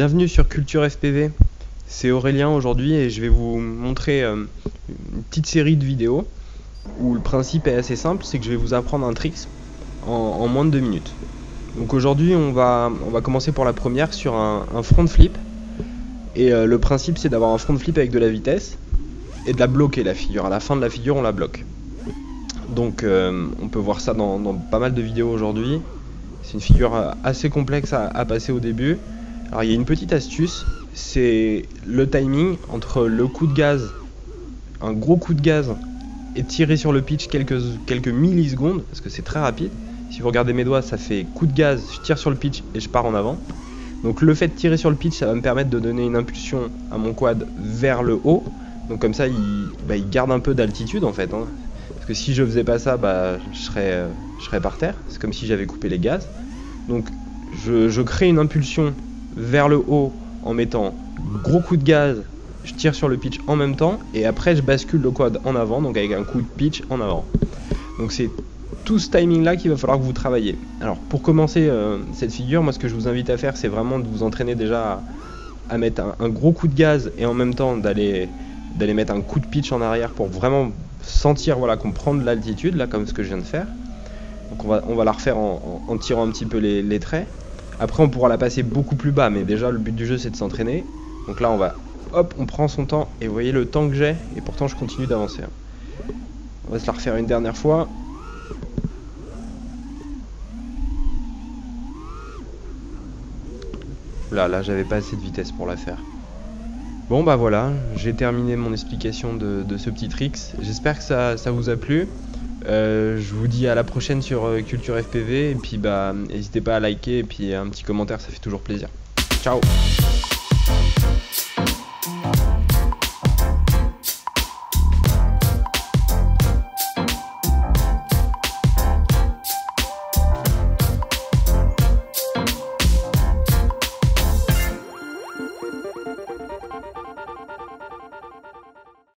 Bienvenue sur Culture FPV, c'est Aurélien aujourd'hui et je vais vous montrer une petite série de vidéos où le principe est assez simple, c'est que je vais vous apprendre un trick en moins de 2 minutes. Donc aujourd'hui on va commencer pour la première sur un front flip et le principe c'est d'avoir un front flip avec de la vitesse et de la bloquer la figure, à la fin de la figure on la bloque. Donc on peut voir ça dans pas mal de vidéos aujourd'hui, c'est une figure assez complexe à passer au début. Alors il y a une petite astuce, c'est le timing entre le coup de gaz, un gros coup de gaz, et tirer sur le pitch quelques millisecondes, parce que c'est très rapide. Si vous regardez mes doigts, ça fait coup de gaz, je tire sur le pitch et je pars en avant. Donc le fait de tirer sur le pitch, ça va me permettre de donner une impulsion à mon quad vers le haut. Donc comme ça, il garde un peu d'altitude en fait. Parce que si je faisais pas ça, je serais par terre. C'est comme si j'avais coupé les gaz. Donc je crée une impulsion vers le haut en mettant gros coup de gaz, je tire sur le pitch en même temps et après je bascule le quad en avant, donc avec un coup de pitch en avant. Donc c'est tout ce timing là qu'il va falloir que vous travaillez. Alors pour commencer cette figure, moi ce que je vous invite à faire c'est vraiment de vous entraîner déjà à mettre un gros coup de gaz et en même temps d'aller mettre un coup de pitch en arrière pour vraiment sentir, voilà, qu'on prend de l'altitude là, comme ce que je viens de faire. Donc on va la refaire en tirant un petit peu les traits. Après on pourra la passer beaucoup plus bas, mais déjà le but du jeu c'est de s'entraîner. Donc là on va, hop, on prend son temps, et vous voyez le temps que j'ai, et pourtant je continue d'avancer. On va se la refaire une dernière fois. Là j'avais pas assez de vitesse pour la faire. Bon bah voilà, j'ai terminé mon explication de ce petit trick. J'espère que ça vous a plu. Je vous dis à la prochaine sur Culture FPV et puis n'hésitez pas à liker et puis un petit commentaire, ça fait toujours plaisir. Ciao.